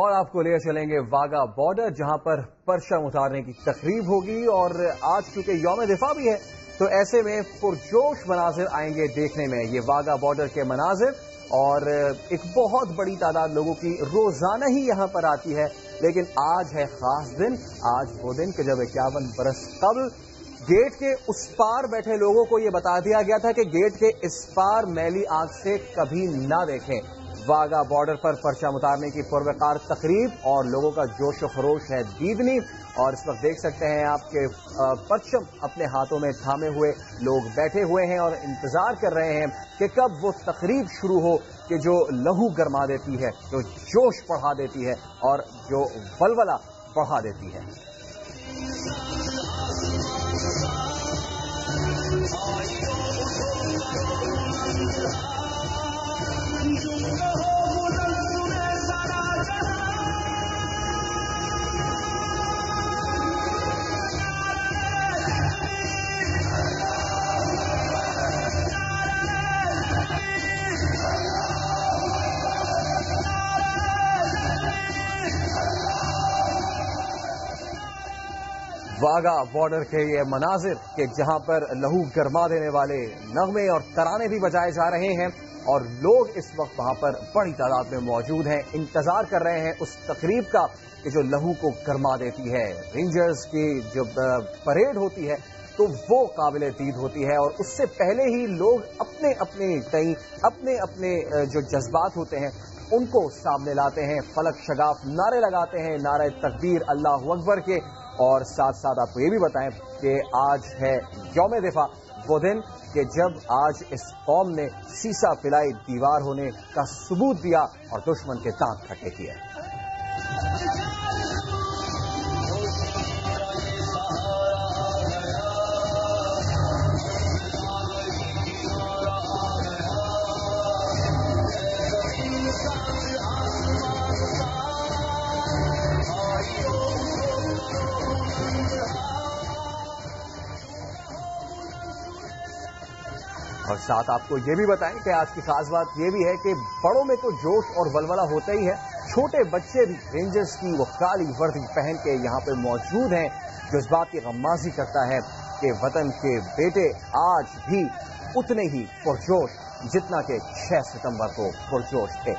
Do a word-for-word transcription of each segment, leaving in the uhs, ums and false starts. اور آپ کو لے چلیں گے واگا بارڈر جہاں پر پرچم اتارنے کی تقریب ہوگی اور آج چونکہ یوم دفاع بھی ہے تو ایسے میں پرجوش مناظر آئیں گے دیکھنے میں یہ واگا بارڈر کے مناظر اور ایک بہت بڑی تعداد لوگوں کی روزانہ ہی یہاں پر آتی ہے لیکن آج ہے خاص دن آج وہ دن کہ جب اکیاون برس قبل گیٹ کے اس پار بیٹھے لوگوں کو یہ بتا دیا گیا تھا کہ گیٹ کے اس پار میلی آنکھ سے کبھی نہ دیکھیں واگا بارڈر پر پرچم اتارنے کی پروقار تقریب اور لوگوں کا جوش و خروش ہے دیدنی اور اس وقت دیکھ سکتے ہیں آپ کے پرچم اپنے ہاتھوں میں تھامے ہوئے لوگ بیٹھے ہوئے ہیں اور انتظار کر رہے ہیں کہ کب وہ تقریب شروع ہو کہ جو لہو گرما دیتی ہے جو جوش بڑھا دیتی ہے اور جو بلبلہ بڑھا دیتی ہے واگا بارڈر کے یہ مناظر کہ جہاں پر لہو گرما دینے والے نغمے اور ترانے بھی بجائے جا رہے ہیں اور لوگ اس وقت وہاں پر بڑی تعداد میں موجود ہیں انتظار کر رہے ہیں اس تقریب کا کہ جو لہو کو گرما دیتی ہے رینجرز کی جب پریڈ ہوتی ہے تو وہ قابل دید ہوتی ہے اور اس سے پہلے ہی لوگ اپنے اپنے تئیں اپنے اپنے جو جذبات ہوتے ہیں ان کو سامنے لاتے ہیں فلک شگاف نعرے لگاتے ہیں نعرہ تکبیر اللہ اکبر کے اور ساتھ ساتھ آپ کو یہ بھی بتائیں کہ آج ہے یوم دفاع وہ دن کہ جب آج اس قوم نے سیسا پلائی دیوار ہونے کا ثبوت دیا اور دشمن کے دانت کھٹے کیے اور ساتھ آپ کو یہ بھی بتائیں کہ آج کی خاص بات یہ بھی ہے کہ بڑوں میں تو جوش اور ولولہ ہوتا ہی ہے چھوٹے بچے بھی رینجرز کی وہ کالی وردی پہن کے یہاں پہ موجود ہیں جذبات کی غمازی کرتا ہے کہ وطن کے بیٹے آج بھی اتنے ہی پرجوش جتنا کہ چھ ستمبر کو پرجوش تھے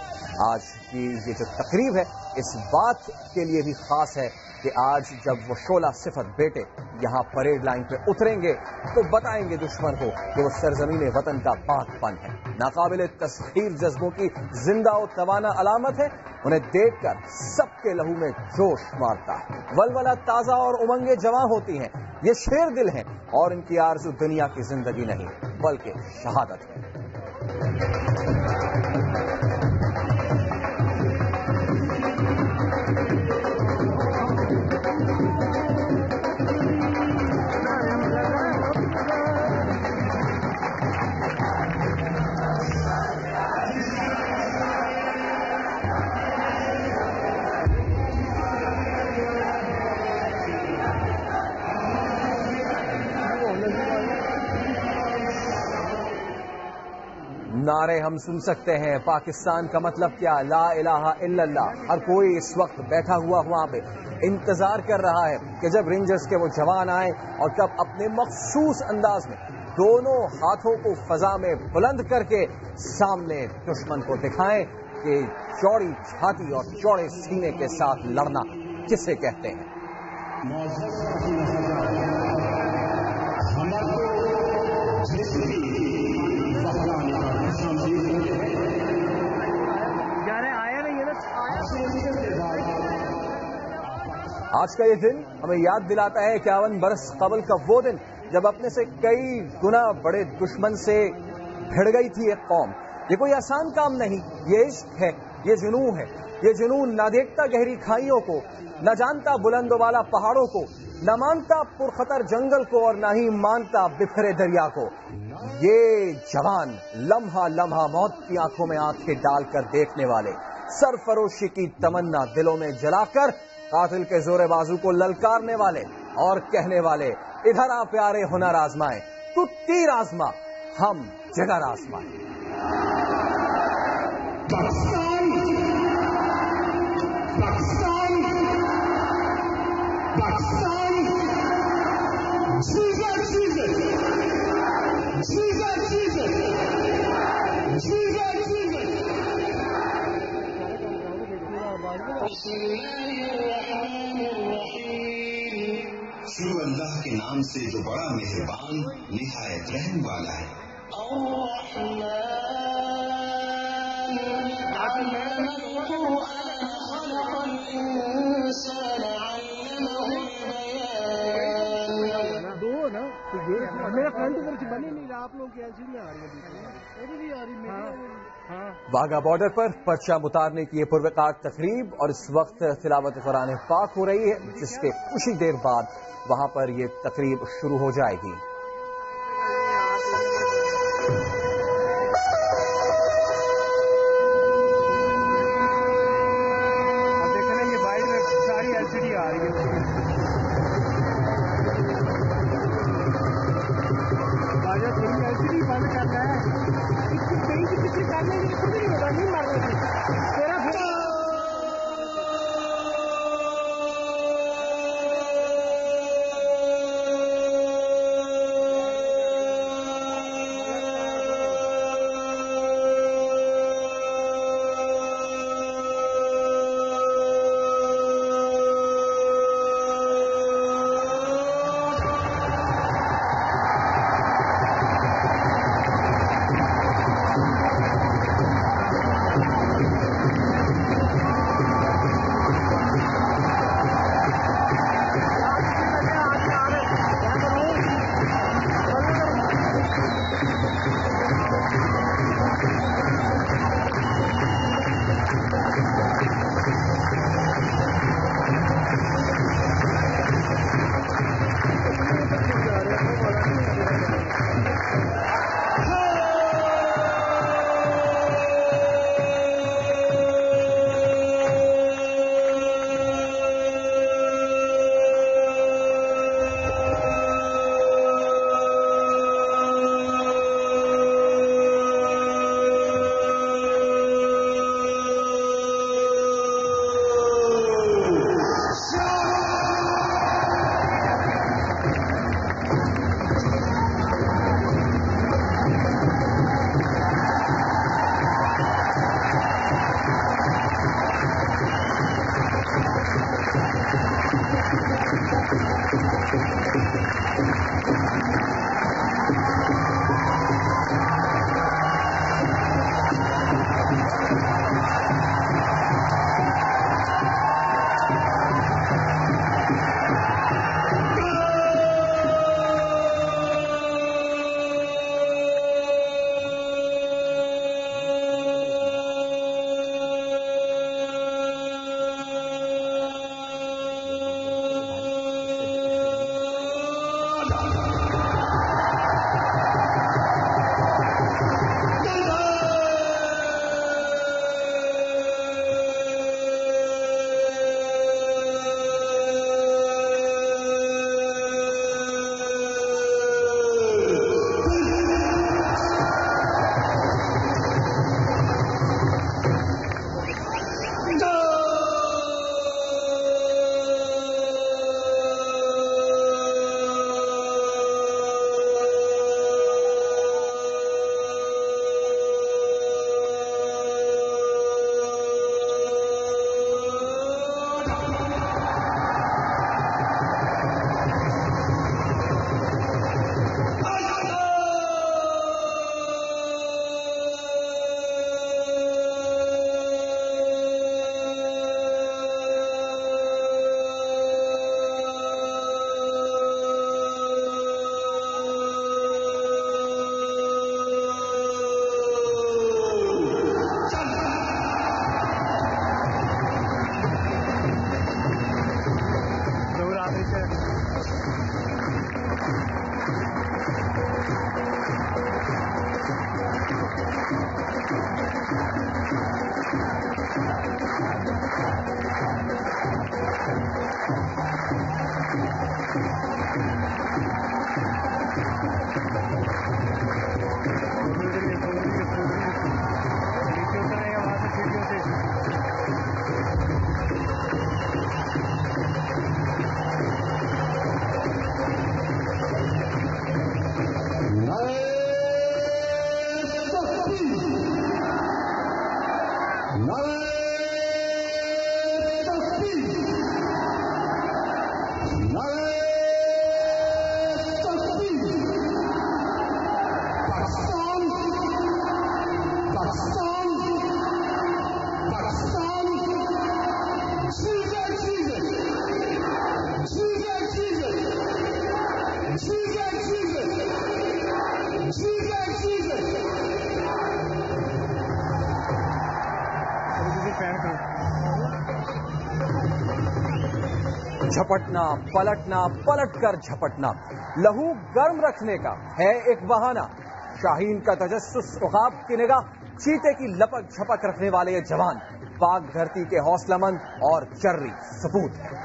آج کی یہ جو تقریب ہے اس بات کے لیے بھی خاص ہے کہ آج جب وہ شولہ صفت بیٹے یہاں پریڈ لائن پہ اتریں گے تو بتائیں گے دشمن کو کہ وہ سرزمین وطن کا پاک پن ہے ناقابل تسخیر جذبوں کی زندہ و توانا علامت ہے انہیں دیکھ کر سب کے لہو میں جوش مارتا ہے ولولہ تازہ اور امنگیں جمع ہوتی ہیں یہ شیر دل ہیں اور ان کی آرزو دنیا کی زندگی نہیں بلکہ شہادت ہے نعرے ہم سن سکتے ہیں پاکستان کا مطلب کیا لا الہ الا اللہ ہر کوئی اس وقت بیٹھا ہوا وہاں پہ انتظار کر رہا ہے کہ جب رینجرز کے وہ جوان آئیں اور تب اپنے مخصوص انداز میں دونوں ہاتھوں کو فضا میں بلند کر کے سامنے دشمن کو دکھائیں کہ چوڑی چھاتی اور چوڑے سینے کے ساتھ لڑنا کسے کہتے ہیں آج کا یہ دن ہمیں یاد دلاتا ہے اکیاون برس قبل کا وہ دن جب اپنے سے کئی گنا بڑے دشمن سے بھڑ گئی تھی ایک قوم یہ کوئی آسان کام نہیں یہ عشق ہے یہ جنون ہے یہ جنون نہ دیکھتا گہری کھائیوں کو نہ جانتا بلند والا پہاڑوں کو نہ مانتا پرخطر جنگل کو اور نہ ہی مانتا بکھرے دریا کو یہ جوان لمحہ لمحہ موت کی آنکھوں میں آنکھیں ڈال کر دیکھنے والے سرفروشی کی تمنا دلوں میں جلا کر قاتل کے زور بازو کو للکارنے والے اور کہنے والے ادھر آ پیارے ہنر آزمائیں تو تیر آزما ہم جگر آزمائیں پاکستان پاکستان جیزا جیزا جیزا جیزا جیزا جیزا بسم اللہ الرحمن الرحیم شروع اللہ کے نام سے جو بڑا مہربان نہایت رحم والا ہے الرحمن علم القرآن خلق الانسان واگا بارڈر پر پرچم اتارنے کی یہ پروقار تقریب اور اس وقت تلاوت قرآن پاک ہو رہی ہے جس کے کچھ دیر بعد وہاں پر یہ تقریب شروع ہو جائے گی. جھپٹنا پلٹنا پلٹ کر جھپٹنا لہو گرم رکھنے کا ہے ایک بہانہ. شاہین کا تجسس، عقاب کی نگاہ، چیتے کی لپک جھپک رکھنے والے یہ جوان پاک دھرتی کے حوصلہ مند اور جرری ثبوت ہے.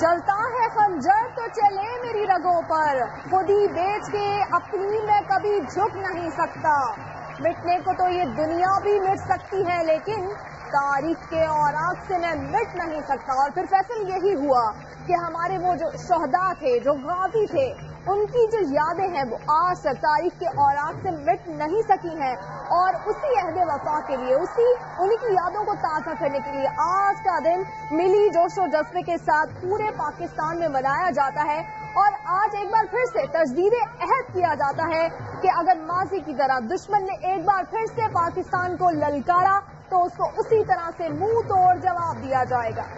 جلتا ہے خنجر تو چلے میری رگوں پر، خود ہی بیچ کے اپنی میں کبھی جھک نہیں سکتا. مٹنے کو تو یہ دنیا بھی مٹ سکتی ہے لیکن تاریخ کے اور آگ سے میں مٹ نہیں سکتا. اور پھر فیصل یہی ہوا کہ ہمارے وہ جو شہداء تھے، جو غازی تھے، ان کی جو یادیں ہیں وہ آج تک تاریخ کے اور آگ سے مٹ نہیں سکی ہیں. اور اسی عہد وفا کے لیے، اسی انہی کی یادوں کو تازہ کرنے کے لیے آج کا دن ملی جوش و جذبے کے ساتھ پورے پاکستان میں منایا جاتا ہے. اور آج ایک بار پھر سے تجدید عہد کیا جاتا ہے کہ اگر ماضی کی طرح دشمن نے ایک بار پھر سے پاکستان کو للکارا تو اس کو اسی طرح سے منہ توڑ جواب دیا جائے گا.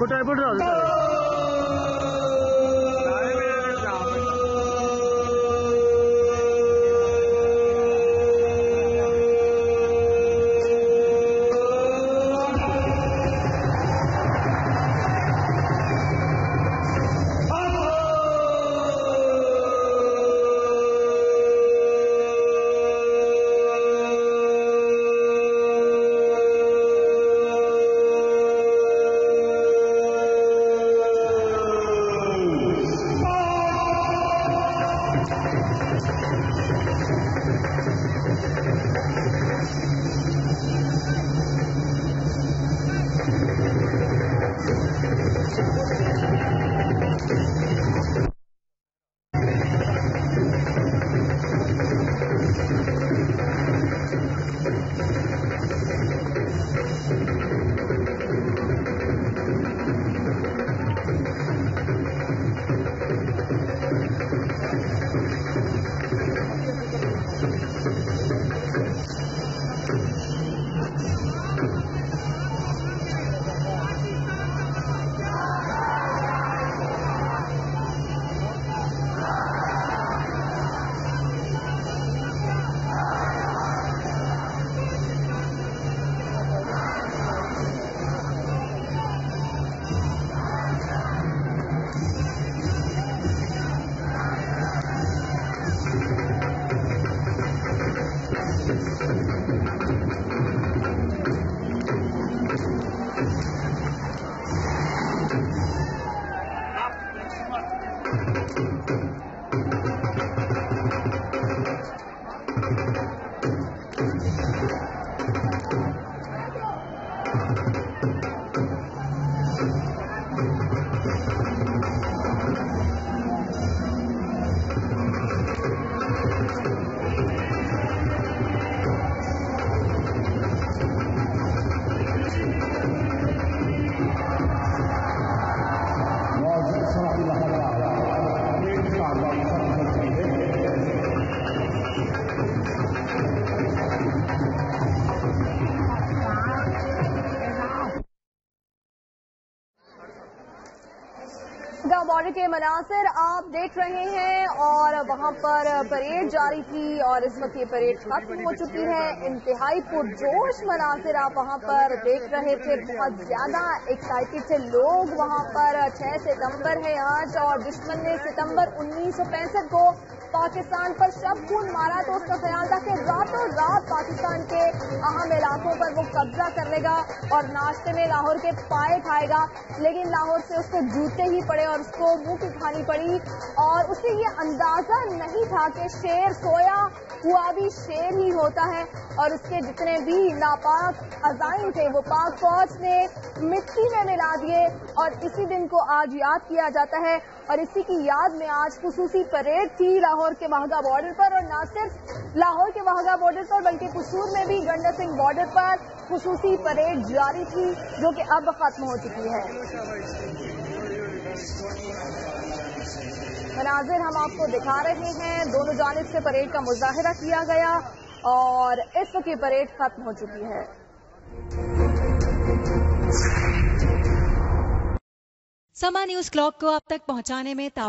کوٹائی پڑ رہا واغا بارडर کے مناظر آپ دیکھ رہے ہیں اور وہاں پر پریڈ جاری تھی اور اس وقت یہ پریڈ ختم ہو چکی ہے. انتہائی پرجوش مناظر آپ وہاں پر دیکھ رہے تھے. بہت زیادہ ایکسائٹیڈ تھے لوگ وہاں پر. چھ ستمبر ہے آج اور دشمن نے ستمبر انیس سو پینسٹھ کو پاکستان پر شب خون مارا تو اس کا خیال تھا کہ راتوں رات پاکستان کے اہم علاقوں پر وہ قبضہ کر لے گا اور ناشتے میں لاہور کے پائے کھائے گا, لیکن لاہور سے اس کو جوتے ہی پڑے اور اس کو منہ کی کھانی پڑی. اور اسے یہ اندازہ نہیں تھا کہ شیر سویا ہوا بھی شیر ہی ہوتا ہے اور اس کے جتنے بھی ناپاک عزائم تھے وہ پاک فوج نے مٹی میں ملا دیے. اور اسی دن کو آج یاد کیا جاتا ہے اور اسی کی یاد میں آج خصوصی پریڈ تھی لاہور کے واہگہ بارڈر پر, اور نہ صرف لاہور کے واہگہ بارڈر پر بلکہ قصور میں بھی گنڈا سنگھ بارڈر پر خصوصی پریڈ جاری تھی جو کہ اب ختم ہو چکی ہے. مناظر ہم آپ کو دکھا رہے ہیں, دونوں جانب سے پریڈ کا مظاہرہ کیا گیا اور اس کی پریڈ ختم ہو چکی ہے. سما نیوز کلاک کو آپ تک پہنچانے میں تعاون